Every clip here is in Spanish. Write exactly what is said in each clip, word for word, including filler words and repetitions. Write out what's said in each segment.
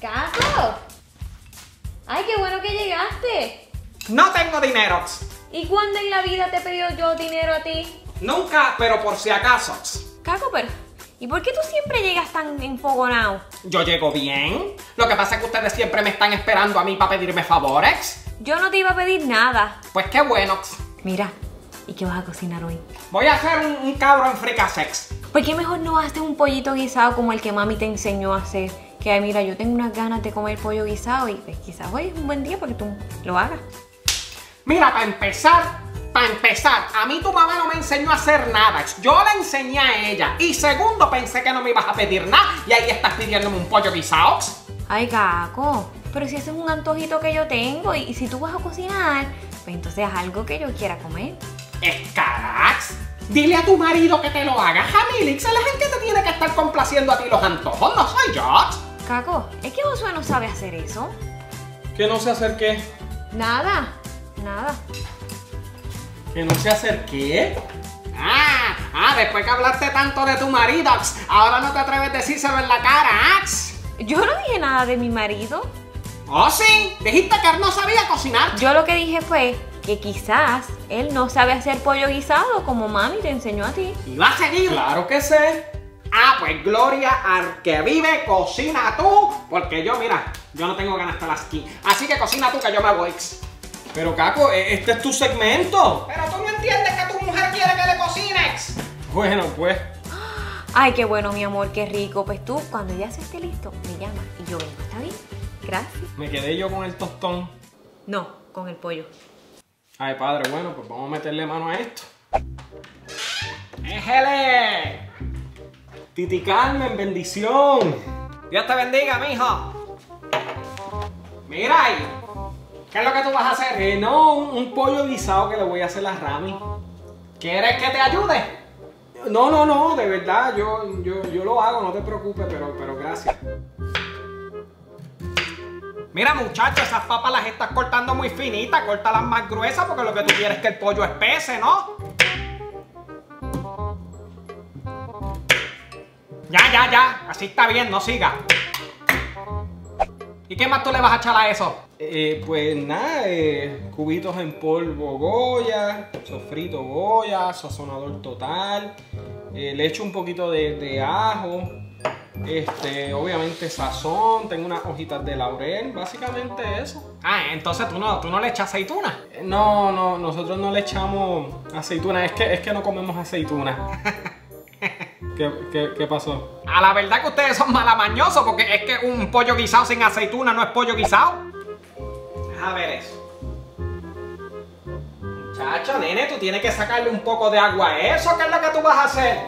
¡Kako! ¡Ay, qué bueno que llegaste! ¡No tengo dinero! ¿Y cuándo en la vida te he pedido yo dinero a ti? Nunca, pero por si acaso. Kako, pero... ¿y por qué tú siempre llegas tan enfogonado? Yo llego bien. Lo que pasa es que ustedes siempre me están esperando a mí para pedirme favores. Yo no te iba a pedir nada. Pues qué bueno. Mira, ¿y qué vas a cocinar hoy? Voy a hacer un, un cabrón fricasex. ¿Por qué mejor no haces un pollito guisado como el que mami te enseñó a hacer? Que mira, yo tengo unas ganas de comer pollo guisado y pues, quizás hoy es un buen día porque tú lo hagas. Mira, para empezar... Para empezar, a mí tu mamá no me enseñó a hacer nada. Yo la enseñé a ella. Y segundo, pensé que no me ibas a pedir nada. Y ahí estás pidiéndome un pollo guisado. Ay, Kako, pero si ese es un antojito que yo tengo. Y, y si tú vas a cocinar, pues entonces haz algo que yo quiera comer. Escarax, dile a tu marido que te lo haga, Jamilix. Es la gente que te tiene que estar complaciendo a ti los antojos, no soy yo. Kako, es que Josué no sabe hacer eso. ¿Que no sé hacer qué? Nada, nada. ¿Que no sé hacer qué? Ah, ah, después que hablaste tanto de tu marido, ahora no te atreves a decírselo en la cara, ax. Yo no dije nada de mi marido. Oh, sí, dijiste que él no sabía cocinar. Yo lo que dije fue que quizás él no sabe hacer pollo guisado como mami te enseñó a ti. ¿Y va a seguir? Claro que sé. Ah, pues Gloria, al que vive, cocina tú. Porque yo, mira, yo no tengo ganas de estar aquí. Así que cocina tú que yo me voy. Pero Kako, este es tu segmento. Pero tú no entiendes que tu mujer quiere que le cocines. Bueno, pues. Ay, qué bueno, mi amor, qué rico. Pues tú, cuando ya se esté listo, me llamas y yo vengo, ¿está bien? Gracias. ¿Me quedé yo con el tostón? No, con el pollo. Ay, padre, bueno, pues vamos a meterle mano a esto. ¡Éjele! Titi Carmen, bendición. Dios te bendiga, mijo. Mira ahí. ¿Qué es lo que tú vas a hacer? Eh, no, un, un pollo guisado que le voy a hacer a Rami. ¿Quieres que te ayude? No, no, no, de verdad, yo, yo, yo lo hago, no te preocupes, pero, pero gracias. Mira, muchachos, esas papas las estás cortando muy finitas, córtalas más gruesas porque lo que tú quieres es que el pollo espese, ¿no? Ya, ya, ya, así está bien, no sigas. ¿Y qué más tú le vas a echar a eso? Eh, pues nada, eh, cubitos en polvo Goya, sofrito Goya, sazonador total, eh, le echo un poquito de, de ajo, este, obviamente sazón, tengo unas hojitas de laurel, básicamente eso. Ah, entonces tú no, tú no le echas aceituna. Eh, no, no, nosotros no le echamos aceituna, es que, es que no comemos aceituna. ¿Qué, qué, ¿Qué pasó? A la verdad que ustedes son malamañosos porque es que un pollo guisado sin aceituna no es pollo guisado. Deja ver eso. Muchacho, nene, tú tienes que sacarle un poco de agua a eso. ¿Qué es lo que tú vas a hacer?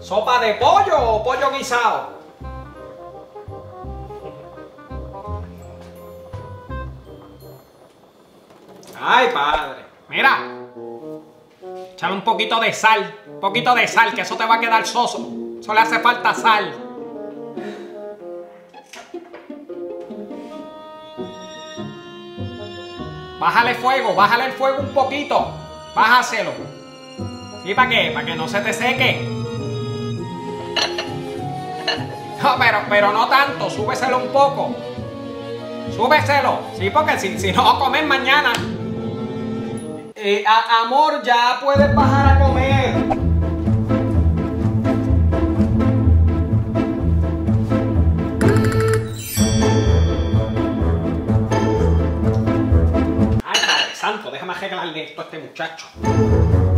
¿Sopa de pollo o pollo guisado? Ay, padre. Mira. Echale un poquito de sal. Un poquito de sal, que eso te va a quedar soso. Eso le hace falta sal. Bájale fuego, bájale el fuego un poquito. Bájaselo. ¿Y para qué? Para que no se te seque. No, pero, pero no tanto. Súbeselo un poco. Súbeselo. Sí, porque si, si no, comes mañana. Eh, a, amor, ya puedes bajar a comer. Ay, Padre Santo, déjame arreglarle esto a este muchacho.